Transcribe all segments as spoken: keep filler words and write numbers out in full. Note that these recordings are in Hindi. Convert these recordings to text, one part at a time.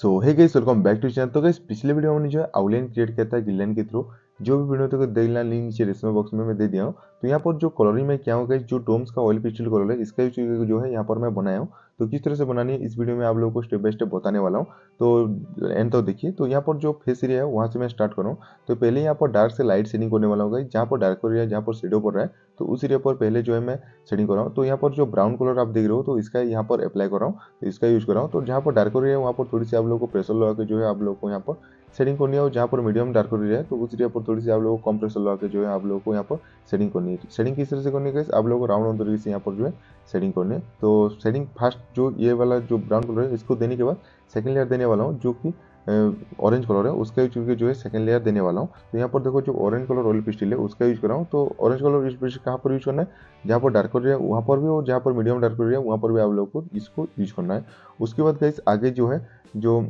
So hey guys, welcome back to channel. तो गाइस पिछले वीडियो हमने जो है आउटलाइन क्रिएट किया था लाइन के थ्रू, जो भी वीडियो तो देखना लिंक नीचे डिस्क्रिप्शन बॉक्स में मैं दे दिया हूँ। तो यहाँ पर जो कलरिंग में क्या हो गया, जो डोम्स का ऑयल पेस्टल कलर है इसका जो है यहाँ पर मैं बनाया हूँ। तो किस तरह से बनानी है इस वीडियो में आप लोगों को स्टेप बाय स्टेप बताने वाला हूँ, तो एंड तो देखिए। तो यहाँ पर जो फेस एरिया है वहाँ से मैं स्टार्ट कर रहा हूँ। तो पहले यहाँ पर डार्क से लाइट शेडिंग करने वाला होगा, जहाँ पर डार्क एरिया जहाँ पर शेडो पड़ रहा है तो उस एरिया पर पहले जो है मैं शेडिंग कर रहा हूँ। तो यहाँ पर जो ब्राउन कलर आप देख रहे हो तो इसका यहाँ पर अप्लाई कर रहा हूँ, तो इसका यूज कर रहा हूँ। तो जहाँ पर डार्क एरिया है वहाँ पर थोड़ी सी आप लोगों को प्रेशर लगा के जो है आप लोग को यहाँ पर शेडिंग करनी है, और जहाँ पर मीडियम डार्क एरिया है तो उस एरिया पर थोड़ी सी आप लोगों को कम प्रेशर लगा के जो है आप लोगों को यहाँ पर शेडिंग करनी है। शेडिंग किस तरह से करनी है, आप लोगों को राउंड राउंड तरीके से यहाँ पर जो है शेडिंग करनी है। तो शेडिंग फर्स्ट जो ये वाला जो ब्राउन कलर है इसको देने के बाद सेकंड लेयर देने वाला हूँ, जो कि ऑरेंज कलर है उसका यूज करके जो है सेकंड लेयर देने वाला हूँ। तो यहाँ पर देखो जो ऑरेंज कलर ऑयल पेस्टल है उसका यूज कर रहा हूँ। तो ऑरेंज कलर ऑयल पेस्टल कहाँ पर यूज करना है, जहाँ पर डार्क एरिया वहाँ पर भी और जहाँ पर मीडियम डार्क एरिया वहाँ पर भी आप लोगों को इसको यूज करना है। उसके बाद गाइस आगे जो है जो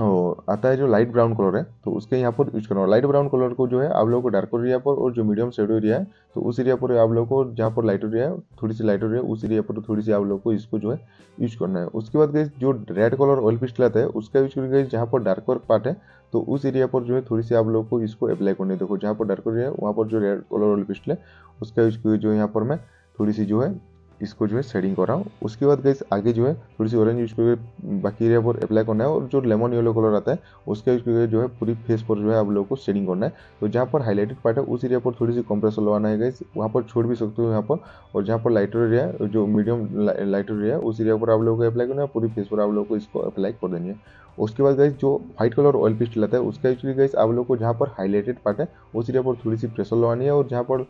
और आता है जो लाइट ब्राउन कलर है तो उसके यहाँ पर यूज करना। लाइट ब्राउन कलर को जो है आप लोगों को डार्क एरिया पर और जो मीडियम शेडो एरिया है तो उस एरिया पर आप लोगों को, जहाँ पर लाइट एरिया है थोड़ी सी लाइट एरिया उस एरिया पर थोड़ी सी आप लोगों को इसको जो है यूज करना है। उसके बाद गाइस जो रेड कलर ऑयल पेस्टल आता है उसका यूज करके जहाँ पर डार्क पार्ट है तो उस एरिया पर जो है थोड़ी सी आप लोगों को इसको अप्लाई करनी है। देखो जहाँ पर डार्क एरिया है वहाँ पर जो रेड कलर ऑयल पेस्टल है उसका यूज करके जो यहाँ पर मैं थोड़ी सी जो है इसको जो है शेडिंग कर रहा हूँ। उसके बाद गाइस आगे जो है थोड़ी सी ऑरेंज यूज करके बाकी एरिया पर अप्लाई करना है, और जो लेमन येलो कलर आता है उसका यूज करके जो है पूरी फेस पर जो है आप लोगों को शेडिंग करना है। तो जहाँ पर हाईलाइटेड पार्ट है उस एरिया पर थोड़ी सी कंप्रेसर लगाना है गाइस, वहाँ पर छोड़ भी सकते हो यहाँ पर, और जहाँ पर लाइटर एरिया है जो मीडियम लाइटर एरिया है उस एरिया पर आप लोगों को अप्लाई करना है, पूरी फेस पर आप लोगों को इसको अप्लाई कर देनी है। उसके बाद गाइस जो व्हाइट कलर ऑयल पेस्टल आता है उसका यूज करके गाइस आप लोगों को जहाँ पर हाईलाइटेड पार्ट है उस एरिया पर थोड़ी सी प्रेशर लगानी है, और जहाँ पर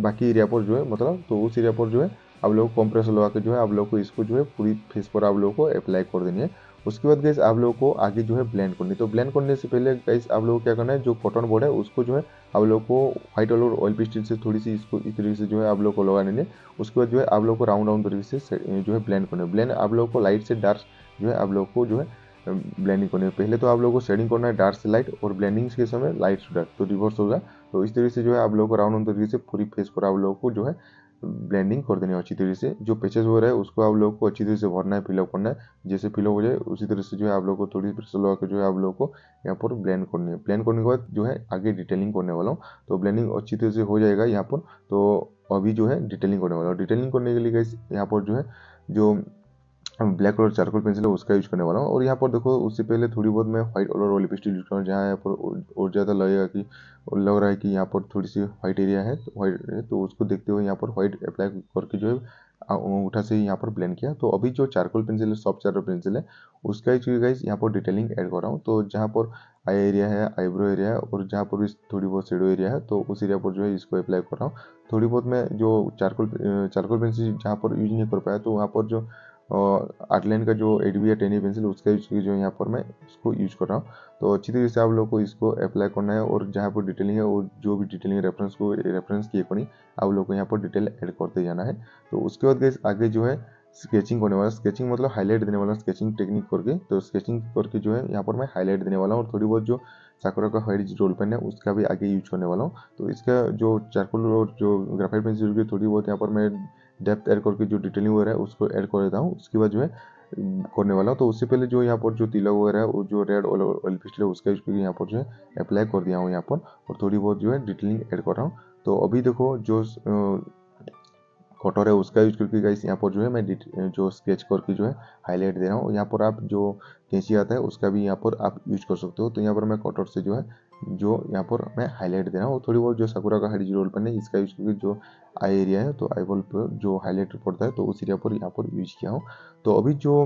बाकी एरिया पर जो है मतलब तो उस एरिया पर जो है आप लोगों को कंप्रेसर लगा के जो है आप लोगों को इसको जो है पूरी फेस पर आप लोगों को अप्लाई कर देनी है। उसके बाद गाइस आप लोगों को आगे जो है ब्लेंड करनी है। तो ब्लेंड करने से पहले गाइस आप लोगों को क्या करना है, जो कॉटन बोर्ड है उसको जो है आप लोगों को व्हाइट कलर ऑयल पेस्टल से थोड़ी सी इसको इस तरीके से जो है आप लोगों को लगा लेनी है। उसके बाद जो है आप लोगों को राउंड राउंड तरीके से जो है ब्लेंड करना है। ब्लेंड आप लोगों को लाइट से डार्क जो है आप लोगों को जो है ब्लेंडिंग करनी है। पहले तो आप लोगों को शेडिंग करना है डार्क से लाइट, और ब्लेंडिंग के समय लाइट से डार्क तो रिवर्स होगा। तो इस तरीके से जो है आप लोगों को राउंड राउंड तरीके से पूरी फेस पर आप लोगों को जो है ब्लेंडिंग कर देनी है अच्छी तरीके से। जो पैचेस हो रहा है उसको आप लोगों को अच्छी तरीके से भरना है, फिलअप करना है। जैसे फिलअप हो जाए उसी तरह से जो है आप लोगों को थोड़ी प्रेशर लगा के जो है आप लोगों को यहाँ पर ब्लेंड करनी है। ब्लेंड करने के बाद जो है आगे डिटेलिंग करने वाला हूँ। तो ब्लेंडिंग अच्छी तरह से हो जाएगा यहाँ पर, तो अभी जो है डिटेलिंग करने वाला हूँ। डिटेलिंग करने के लिए गाइस यहाँ पर जो है जो ब्लैक कलर चारकोल पेंसिल है उसका यूज करने वाला हूँ। और यहाँ पर देखो उससे पहले थोड़ी बहुत मैं white colour oil pastel use कर रहा हूँ, जहाँ यहाँ पर और ज़्यादा लगेगा कि लग रहा है कि यहाँ पर थोड़ी सी व्हाइट एरिया है तो व्हाइट है तो उसको देखते हुए यहाँ पर व्हाइट अप्लाई करके जो है उठा से यहाँ पर ब्लेंड किया। तो अभी जो चारकोल पेंसिल है सॉफ्ट चारकोल पेंसिल है उसका यूज करके गाइस यहाँ पर डिटेलिंग ऐड कर रहा हूँ। तो जहाँ पर आई एरिया है, आईब्रो एरिया है, और जहाँ पर भी थोड़ी बहुत शेडो एरिया है तो उस एरिया पर जो है इसको अप्लाई कर रहा हूँ। थोड़ी बहुत मैं जो चारकोल चारकोल पेंसिल जहाँ पर यूज नहीं कर पाया तो वहाँ पर जो और आउटलाइन का जो एट बी या टेन ए पेंसिल उसका यूज जो यहाँ पर मैं उसको यूज कर रहा हूँ। तो अच्छी तरीके से आप लोगों को इसको अप्लाई करना है, और जहाँ पर डिटेलिंग है और जो भी डिटेलिंग रेफरेंस को रेफरेंस किए करनी आप लोगों को यहाँ पर डिटेल ऐड करते जाना है। तो उसके बाद गाइस आगे जो है स्केचिंग करने वाला, स्केचिंग मतलब हाईलाइट देने वाला, स्केचिंग टेक्निक करके। तो स्केचिंग करके जो है यहाँ पर मैं हाईलाइट देने वाला हूँ, और थोड़ी बहुत जो साकुरा का व्हाइट रोल पेन है उसका भी आगे यूज करने वाला हूँ। तो इसका जो चारकोल और जो ग्राफाइट पेंसिल की थोड़ी बहुत यहाँ पर मैं डेप्थ ऐड करके जो डिटेलिंग वगैरह है उसको ऐड कर देता हूँ, उसके बाद जो है करने वाला हूँ। तो उससे पहले जो यहाँ पर जो तिलक वगैरह है वो जो रेड ऑयल पेस्टल है उसका यूज करके यहाँ पर जो है अप्लाई कर दिया हूँ यहाँ पर, और थोड़ी बहुत जो है डिटेलिंग ऐड कर रहा हूँ। तो अभी देखो जो कटर है उसका यूज करके गाइस यहाँ पर जो है मैं जो स्केच करके जो है हाईलाइट दे रहा हूँ। यहाँ पर आप जो कैंची आता है उसका भी यहाँ पर आप यूज कर सकते हो। तो यहाँ पर मैं कटर से जो है जो यहाँ पर मैं हाईलाइट दे रहा हूँ। थोड़ी बहुत जो साकुरा का हाइडी रोल पेन है इसका यूज करके जो आई एरिया है तो आई बॉल पर जो हाईलाइट पड़ता है तो उस एरिया पर यहाँ पर यूज किया हूँ। तो अभी जो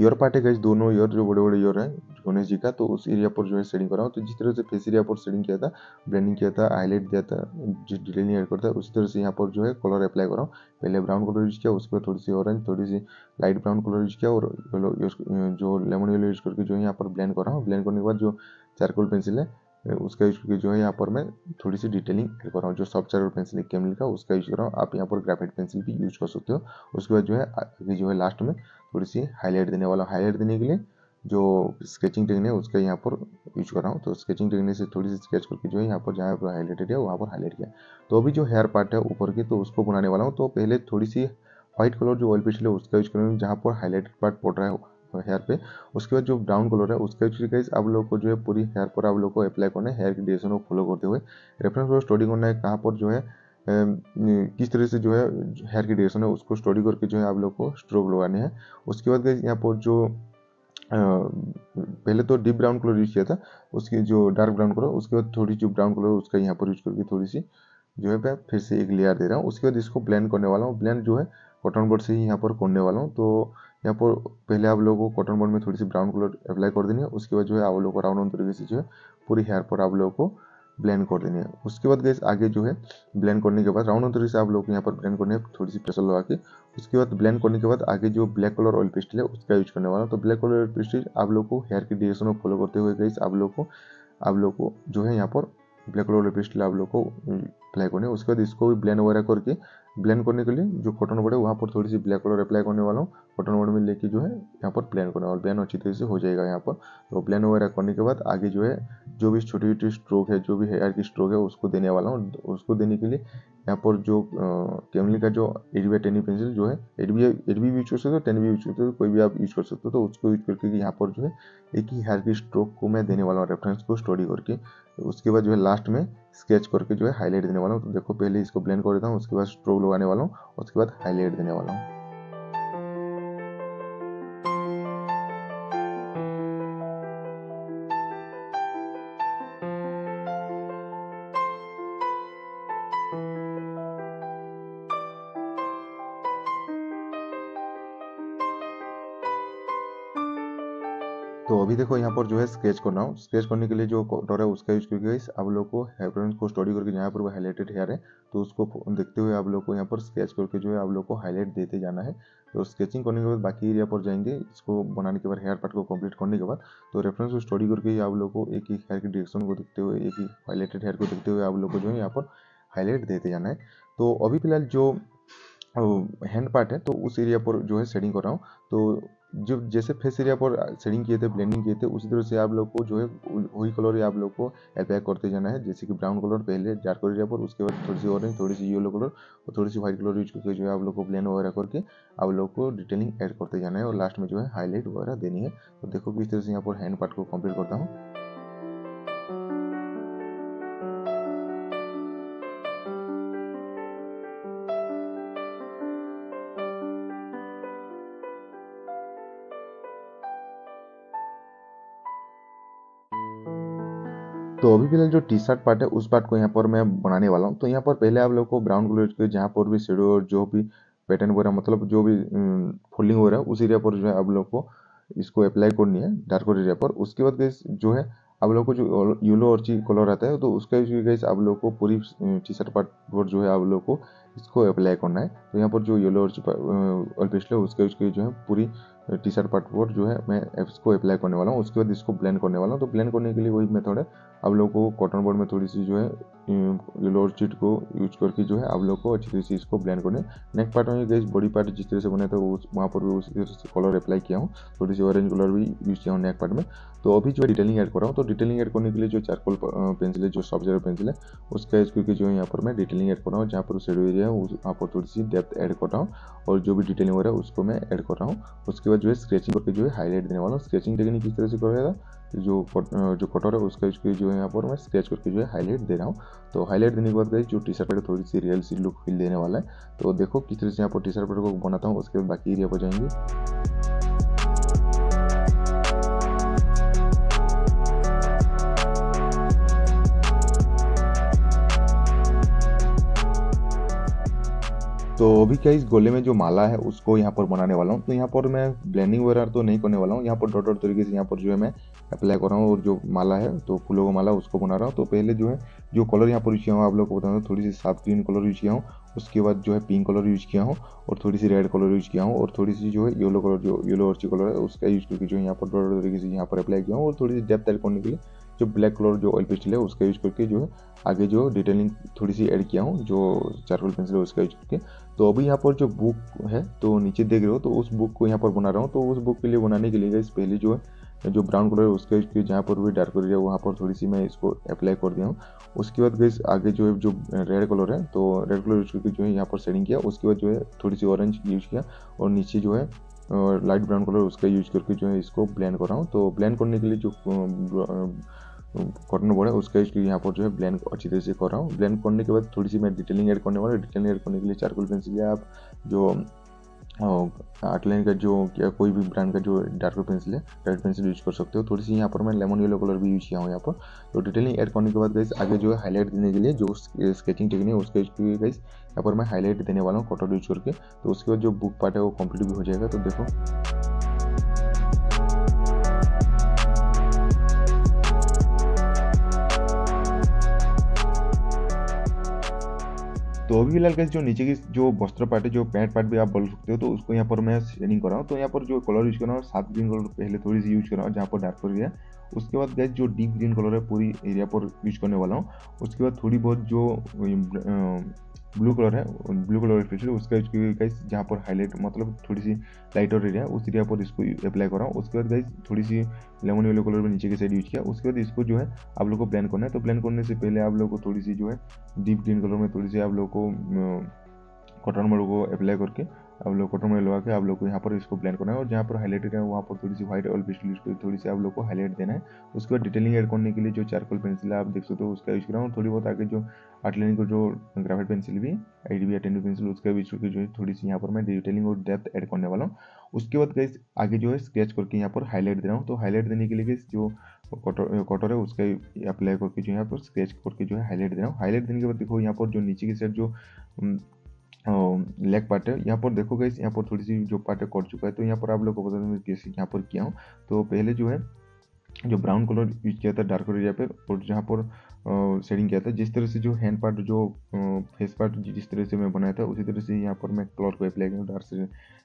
ईयर पार्ट है गाइस, दोनों ईयर जो बड़े बड़े ईयर है गणेश जी का तो उस एरिया पर जो है शेडिंग कर रहा हूँ। तो जिस तरह से फेस एरिया पर शेडिंग किया था, ब्लेंडिंग किया था, हाईलाइट दिया था, जिस डिटेलिंग ऐड करता है उसी तरह से यहाँ पर जो है कलर अप्लाई कर रहा हूँ। पहले ब्राउन कलर यूज किया, उसके बाद थोड़ी सी ऑरेंज, थोड़ी सी लाइट ब्राउन कलर यूज किया, और येलो जो लेमन येलो यूज करके जो है यहाँ पर ब्लेंड कर रहा हूँ। ब्लेंड करने के बाद जो चारकोल पेंसिल है उसका यूज करके जो है यहाँ पर मैं थोड़ी सी डिटेलिंग ऐड कर रहा हूँ। जो सॉफ्ट चारकोल पेंसिल कैमल का उसका यूज कर रहा हूँ, आप यहाँ पर ग्राफाइट पेंसिल भी यूज कर सकते हो। उसके बाद जो है आगे जो है लास्ट में थोड़ी सी हाईलाइट देने वाला। हाईलाइट देने के लिए जो स्केचिंग टेक्निक है उसका यहाँ पर यूज कर रहा हूँ। तो स्केचिंग टेक्निक से थोड़ी सी स्केच करके जो है यहाँ पर जहाँ पर हाईलाइटेड है वहाँ पर हाईलाइट किया। तो अभी जो हेयर पार्ट है ऊपर की तो उसको बनाने वाला हूँ। तो पहले थोड़ी सी व्हाइट कलर जो ऑयल पेस्टल है उसका यूज करूँगा, जहाँ पर हाईलाइटेड पार्ट पड़ रहा है हेयर पे। उसके बाद जो ब्राउन कलर है उसके गाइस आप लोग को जो है पूरी हेयर पर आप लोग को अप्लाई करना है हेयर की डायरेक्शन को फॉलो करते हुए। रेफरेंस को स्टडी करना है कहाँ पर जो है किस तरह से जो है हेयर की डायरेक्शन है उसको स्टडी करके जो है आप लोग को स्ट्रोक लगाने हैं। उसके बाद गाइस यहाँ पर जो पहले तो डीप ब्राउन कलर यूज किया था उसकी जो डार्क ब्राउन कलर, उसके बाद थोड़ी जो ब्राउन कलर उसका यहाँ पर यूज करके थोड़ी सी जो है मैं फिर से एक लेयर दे रहा हूँ। उसके बाद इसको ब्लेंड करने वाला हूँ। ब्लेंड जो है कॉटन बॉड से ही यहाँ पर करने वाला हूँ। तो यहाँ पर पहले आप लोगों को कॉटन बॉड में थोड़ी सी ब्राउन कलर अप्लाई कर देनी है। उसके बाद जो है आप लोगों को राउंड राउंड तरीके से जो है पूरी हेयर पर आप लोगों को ब्लेंड कर देनी है। उसके बाद गैस आगे जो है ब्लेंड करने के बाद राउंड राउंड तरीके से आप लोग यहाँ पर ब्लेंड करनी है थोड़ी सी प्रेशर लगा के। उसके बाद ब्लेंड करने के बाद आगे जो ब्लैक कलर ऑयल पेस्टल है उसका यूज करने वाला हूँ। तो ब्लैक कलर ऑयल पेस्टल आप लोग को हेयर की डायरेक्शन को फॉलो करते हुए गैस आप लोग को आप लोग को जो है यहाँ पर ब्लैक कलर ऑयल पेस्टल आप लोग को अप्लाई करने है। उसके बाद इसको भी ब्लेंड वगैरह करके ब्लेंड करने के लिए जो कॉटन बॉड है वहाँ पर थोड़ी सी ब्लैक कलर अप्लाई करने वाला हूँ। कॉटन बॉड में लेके जो है यहाँ पर ब्लेंड करने वाला, ब्लेंड अच्छी तरह से हो जाएगा यहाँ पर। तो ब्लेंड वगैरह करने के बाद आगे जो है जो भी छोटी छोटी स्ट्रोक है जो भी हेयर की स्ट्रोक है उसको देने वाला हूँ। उसको देने के लिए यहाँ पर जो कैमलिन का जो eight B ten B pencil जो है eight B eight B use कर सकते हो, टेन बी यूज कर सकते हो, कोई भी आप यूज कर सकते हो। तो उसको यूज करके यहाँ पर जो है एक ही हेयर की स्ट्रोक को मैं देने वाला हूँ रेफरेंस को स्टडी करके। उसके बाद जो है लास्ट में स्केच करके जो है हाईलाइट देने वाला हूँ। तो देखो पहले इसको ब्लेंड कर देता हूँ, उसके बाद स्ट्रोक लगाने वाला हूँ, उसके बाद हाईलाइट देने वाला हूँ। तो अभी देखो यहाँ पर जो है स्केच करना हो। स्केच करने के लिए जो डॉट है उसका यूज करके आप लोग को रेफरेंस को स्टडी करके यहाँ पर वो हाईलाइटेड हेयर है तो उसको देखते हुए आप लोग को यहाँ पर स्केच करके जो है आप लोग को हाईलाइट देते जाना है। तो स्केचिंग करने के बाद बाकी एरिया पर जाएंगे इसको बनाने के बाद हेयर पार्ट को कंप्लीट करने के बाद। तो रेफरेंस को स्टडी करके आप लोग को एक एक हेयर की डायरेक्शन को देखते हुए एक ही हाईलाइटेड हेयर को देखते हुए आप लोग को जो है यहाँ पर हाईलाइट देते जाना है। तो अभी फिलहाल जो हैंड पार्ट है तो उस एरिया पर जो है शेडिंग कर रहा हूँ। तो जो जैसे फेस एरिया पर शेडिंग किए थे ब्लेंडिंग किए थे उसी तरह से आप लोग को जो है वही कलर आप लोग को अप्लाई करते जाना है। जैसे कि ब्राउन कलर पहले डार्क कलर एरिया पर, उसके बाद थोड़ी सी ऑरेंज, थोड़ी सी येलो कलर और थोड़ी सी व्हाइट कलर यूज करके जो है आप लोग को ब्लेंड वगैरह करके आप लोग को डिटेलिंग ऐड करते जाना है और लास्ट में जो है हाईलाइट वगैरह देनी है। तो देखो किस तरह से यहाँ पर हैंड पार्ट को कम्प्लीट करता हूँ। तो अभी फिलहाल जो टी शर्ट पार्ट है उस पार्ट को यहाँ पर मैं बनाने वाला हूँ। तो यहाँ पर पहले आप लोग को ब्राउन कलर के जहाँ पर भी शेडो और जो भी पैटर्न वगैरह मतलब जो भी फोल्डिंग वगैरह उस एरिया पर जो है आप लोग को इसको अप्लाई करनी है डार्क एरिया पर। उसके बाद गैस जो है आप लोग को जो येलो और ची कलर आता है तो उसका भी गैस आप लोग को पूरी टी शर्ट पार्ट पर जो है आप लोग को इसको अप्लाई करना है। तो यहाँ पर जो येलो और पिछले उसका उसकी जो है पूरी टी शर्ट पार्ट पर जो है मैं इसको अप्लाई करने वाला हूँ। उसके बाद इसको ब्लेंड करने वाला हूँ। तो ब्लेंड करने के लिए वही मेथड है आप लोग को कॉटन बोर्ड में थोड़ी सी जो है येलो और चिट को यूज करके जो है आप लोग को अच्छी तरह से इसको ब्लेंड करना है। नेक पार्ट में गैस बॉडी पार्ट जिस तरह से बना था वहाँ पर भी उसी तरह से कलर अप्लाई किया हूँ, थोड़ी सी ऑरेंज कलर भी यूज किया हूँ नेक पार्ट में। तो अभी जो है डिटेलिंग ऐड कर रहा हूँ। तो डिटेलिंग ऐड करने के लिए जो चारकोल पेंसिल है जो सॉफ्टवेयर पेंसिल है उसका यूज करके जो है यहाँ पर मैं डिटेलिंग ऐड कर रहा हूँ। जहाँ पर शेडो एरिया है वहाँ पर थोड़ी सी डेप्थ ऐड कर रहा हूँ और जो भी डिटेलिंग हो रहा है उसको मैं ऐड कर रहा हूँ। उसके बाद जो है स्केचिंग करके जो है हाईलाइट देने वाला हूँ। स्केचिंग टेक्निक किस तरह से करेगा जो जो कटर है उसका इसको जो है यहाँ पर मैं स्केच करके जो है हाईलाइट दे रहा हूँ। तो हाईलाइट देने के बाद गई जो टी शर्ट पर थोड़ी सी रियल सी लुक फील देने वाला है। तो देखो किस तरह से यहाँ पर टी शर्ट पर को बनाता हूँ। उसके बाद बाकी एरिया पर जाएंगे। तो अभी क्या इस गोले में जो माला है उसको यहाँ पर बनाने वाला हूँ। तो यहाँ पर मैं ब्लेंडिंग वगैरह तो नहीं करने वाला हूँ। यहाँ पर डॉट डॉट तरीके से यहाँ पर जो है मैं अप्लाई कर रहा हूँ और जो माला है तो फूलों का माला उसको बना रहा हूँ। तो पहले जो है जो कलर यहाँ पर यूज किया हूँ आप लोग को बता दूँ, थोड़ी सी साफ ग्रीन कलर यूज किया हूँ। उसके बाद जो है पिंक कलर यूज किया हूँ और थोड़ी सी रेड कलर यूज किया हूँ और थोड़ी सी जो है येलो कलर जो येलो और कलर है उसका यूज करके जो है यहाँ पर डॉट डॉट तरीके से यहाँ पर अप्लाई किया हूँ। और थोड़ी सी डेप्थ ऐड करने के लिए जो ब्लैक कलर जो ऑयल पेस्टल है उसका यूज करके जो है आगे जो डिटेलिंग थोड़ी सी ऐड किया हूँ जो चारकोल पेंसिल है उसका यूज करके। तो अभी यहाँ पर जो बुक है तो नीचे देख रहे हो तो उस बुक को यहाँ पर बना रहा हूँ। तो उस बुक के लिए बनाने के लिए गाइस पहले जो है जो ब्राउन कलर है उसका यूज किया, जहाँ पर भी डार्क कलर है वहाँ पर थोड़ी सी मैं इसको अप्लाई कर दिया हूँ। उसके बाद गाइस आगे जो है जो रेड कलर है तो रेड कलर यूज करके जो है यहाँ पर शेडिंग किया। उसके बाद जो है थोड़ी सी ऑरेंज यूज किया और नीचे जो है और लाइट ब्राउन कलर उसका यूज करके जो है इसको ब्लेंड कर रहा हूँ। तो ब्लेंड करने के लिए जो कॉटन बोर्ड है उसका इसलिए यहाँ पर जो है ब्लेंड अच्छी तरह से कर रहा हूँ। ब्लेंड करने के बाद थोड़ी सी मैं डिटेलिंग ऐड करने वाला हूँ। डिटेलिंग ऐड करने के लिए चारकोल पेंसिल या आप जो आउटलाइन का जो या कोई भी ब्रांड का जो डार्क पेंसिल है डार्क पेंसिल यूज कर सकते हो। थोड़ी सी यहाँ पर मैं लेमन येलो कलर भी यूज किया हूँ यहाँ पर। तो डिटेलिंग ऐड करने के बाद गाइस आगे जो है हाईलाइट देने के लिए जो स्केचिंग टेक्निक है उसके गाइस यहाँ पर मैं हाईलाइट देने वाला हूँ कॉटन यूज करके। तो उसके बाद जो बुक पार्ट है वो कंप्लीट भी हो जाएगा। तो देखो तो अभी फिलहाल गाइस जो नीचे की जो वस्त्र पार्ट है जो पैंट पार्ट भी आप बोल सकते हो तो उसको यहाँ पर मैं शेडिंग कर रहा हूँ। तो यहाँ पर जो कलर यूज कर रहा हूँ सात ग्रीन कलर पहले थोड़ी सी यूज कर रहा हूँ जहाँ पर डार्क हो गया। उसके बाद गाइस जो डीप ग्रीन कलर है पूरी एरिया पर यूज करने वाला हूँ। उसके बाद थोड़ी बहुत जो ब्लू कलर है ब्लू कलर स्पेशली उसका यूज गाइस जहाँ पर हाईलाइट मतलब थोड़ी सी लाइटर एरिया उस एरिया पर इसको अप्लाई कर रहा हूँ। उसके बाद गाइस थोड़ी सी लेमन येलो कलर में नीचे की साइड यूज किया। उसके बाद इसको जो है आप लोग को ब्लेंड करना है। तो ब्लेंड करने से पहले आप लोग को थोड़ी सी जो है डीप ग्रीन कलर में थोड़ी सी आप लोग को कॉटन मोड को अप्लाई करके आप लोग कॉटन मोड लगा के आप लोग को यहाँ पर इसको ब्लेंड करना है। और जहाँ पर हाईलाइटेड है वहाँ पर थोड़ी सी व्हाइट ऑयल पेस्टल यूज करके थोड़ी सी आप लोग को हाईलाइट देना है। उसके बाद डिटेलिंग ऐड करने के लिए जो चारकोल पेंसिल है आप देख सकते हो उसका यूज कर रहा हूँ। थोड़ी बहुत आगे जो आउटलाइन को जो ग्राफाइट पेंसिल भी आई डी बी टेंडू पेंसिल उसका यूज करके जो है थोड़ी सी यहाँ पर मैं डिटेलिंग और डेप्थ ऐड करने वाला हूँ। उसके बाद गाइस आगे जो है स्केच करके यहाँ पर हाईलाइट दे रहा हूँ। तो हाईलाइट देने के लिए गाइस जो कॉटर कॉटर है उसका अप्लाई करके जो यहाँ पर स्केच करके जो है हाईलाइट दे रहा हूँ। हाईलाइट देने के बाद देखो यहाँ पर जो नीचे की साइड जो लेग पार्ट है यहाँ पर देखो गाइस यहाँ पर थोड़ी सी जो पार्ट है कट चुका है। तो यहाँ पर आप लोग को बता दें मैं कैसे यहाँ पर किया हूँ। तो पहले जो है जो ब्राउन कलर यूज किया था डार्क एरिया पर और जहाँ पर शेडिंग किया था जिस तरह से जो हैंड पार्ट जो फेस पार्ट जिस तरह से मैं बनाया था उसी तरह से यहाँ पर मैं कलर को अप्लाई कर रहा हूँ डार्क से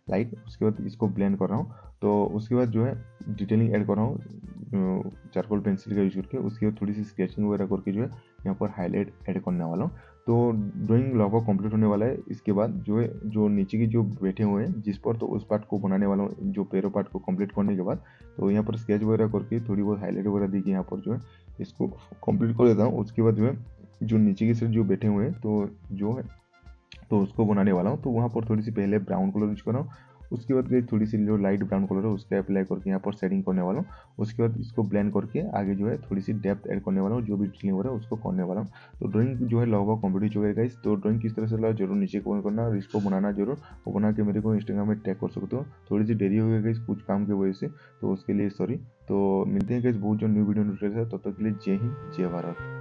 लाइट। उसके बाद इसको ब्लेंड कर रहा हूँ। तो उसके बाद जो है डिटेलिंग ऐड कर रहा हूँ चारकोल पेंसिल का यूज करके। उसके बाद थोड़ी सी स्केचिंग वगैरह करके जो है यहाँ पर हाईलाइट ऐड करने वाला हूँ। तो ड्राइंग लगभग कंप्लीट होने वाला है। इसके बाद जो है जो नीचे की जो बैठे हुए हैं जिस पर तो उस पार्ट को बनाने वाला हूँ। जो पैरों पार्ट को कंप्लीट करने के बाद तो यहाँ पर स्केच वगैरह करके थोड़ी बहुत हाईलाइट वगैरह दी कि यहाँ पर जो है इसको कंप्लीट कर देता हूँ। उसके बाद जो है जो नीचे की साइड जो बैठे हुए हैं तो जो है तो उसको बनाने वाला हूँ। तो वहाँ पर थोड़ी सी पहले ब्राउन कलर यूज कर रहा हूँ। उसके बाद गई थोड़ी सी जो लाइट ब्राउन कलर है उसका अप्लाई करके यहाँ पर शेडिंग करने वाला हूँ। उसके बाद इसको ब्लेंड करके आगे जो है थोड़ी सी डेप्थ ऐड करने वाला हूँ। जो भी डिटेलिंग हो रहा है उसको करने वाला हूँ। तो ड्राइंग जो है लगभग कंप्लीट हो चुका है गाइस। तो ड्राइंग किस तरह से लगा जरूर नीचे कमेंट करना और इसको बनाना जरूर और बना के मेरे को इंस्टाग्राम में टैग कर सकते हो। थोड़ी सी देरी हो गई गाइस कुछ काम की वजह से तो उसके लिए सॉरी। तो मिलते हैं गाइस बहुत जो न्यू वीडियो न्यूज है। तब तक के लिए जय हिंद जय भारत।